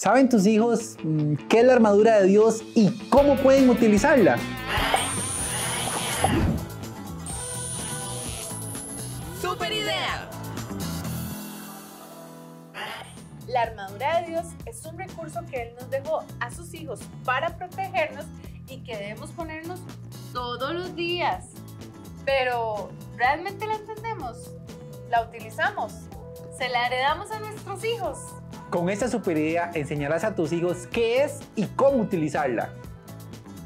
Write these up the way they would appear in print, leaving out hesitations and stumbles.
¿Saben tus hijos qué es la armadura de Dios y cómo pueden utilizarla? ¡Súper idea! La armadura de Dios es un recurso que Él nos dejó a sus hijos para protegernos y que debemos ponernos todos los días. Pero, ¿realmente la entendemos? ¿La utilizamos? ¿Se la heredamos a nuestros hijos? Con esta super idea enseñarás a tus hijos qué es y cómo utilizarla.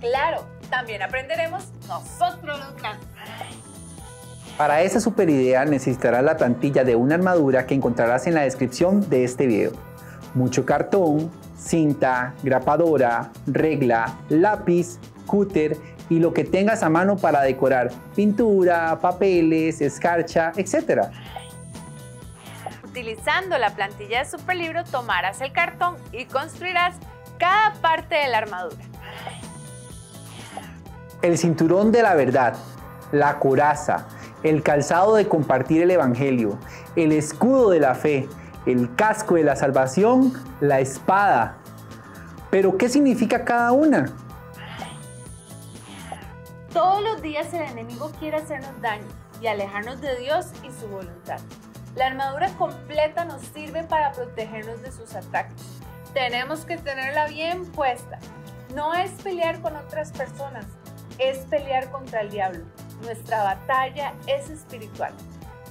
Claro, también aprenderemos nosotros los grandes. Para esta super idea necesitarás la plantilla de una armadura que encontrarás en la descripción de este video. Mucho cartón, cinta, grapadora, regla, lápiz, cúter y lo que tengas a mano para decorar, pintura, papeles, escarcha, etc. Utilizando la plantilla de Superlibro tomarás el cartón y construirás cada parte de la armadura. El cinturón de la verdad, la coraza, el calzado de compartir el evangelio, el escudo de la fe, el casco de la salvación, la espada. ¿Pero qué significa cada una? Todos los días el enemigo quiere hacernos daño y alejarnos de Dios y su voluntad. La armadura completa nos sirve para protegernos de sus ataques. Tenemos que tenerla bien puesta. No es pelear con otras personas, es pelear contra el diablo. Nuestra batalla es espiritual.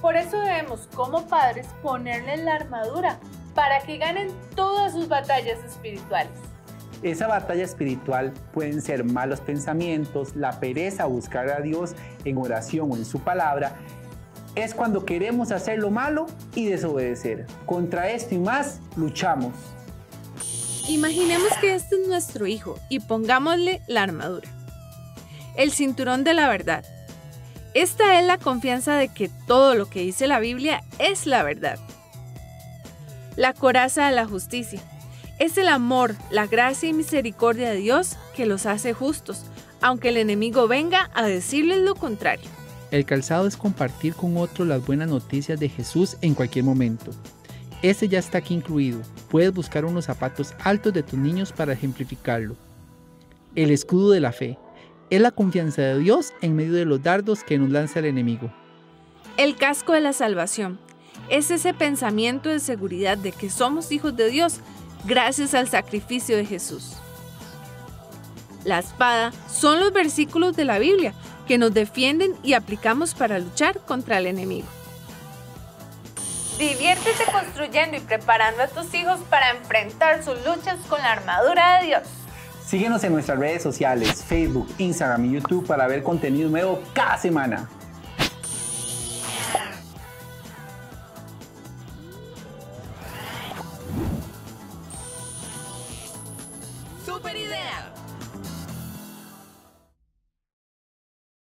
Por eso debemos, como padres, ponerle la armadura para que ganen todas sus batallas espirituales. Esa batalla espiritual pueden ser malos pensamientos, la pereza a buscar a Dios en oración o en su palabra. Es cuando queremos hacer lo malo y desobedecer. Contra esto y más, luchamos. Imaginemos que este es nuestro hijo y pongámosle la armadura. El cinturón de la verdad. Esta es la confianza de que todo lo que dice la Biblia es la verdad. La coraza de la justicia. Es el amor, la gracia y misericordia de Dios que los hace justos, aunque el enemigo venga a decirles lo contrario. El calzado es compartir con otros las buenas noticias de Jesús en cualquier momento. Este ya está aquí incluido. Puedes buscar unos zapatos altos de tus niños para ejemplificarlo. El escudo de la fe. Es la confianza de Dios en medio de los dardos que nos lanza el enemigo. El casco de la salvación. Es ese pensamiento de seguridad de que somos hijos de Dios gracias al sacrificio de Jesús. La espada son los versículos de la Biblia que nos defienden y aplicamos para luchar contra el enemigo. Diviértete construyendo y preparando a tus hijos para enfrentar sus luchas con la armadura de Dios. Síguenos en nuestras redes sociales, Facebook, Instagram y YouTube para ver contenido nuevo cada semana. ¡Súper idea!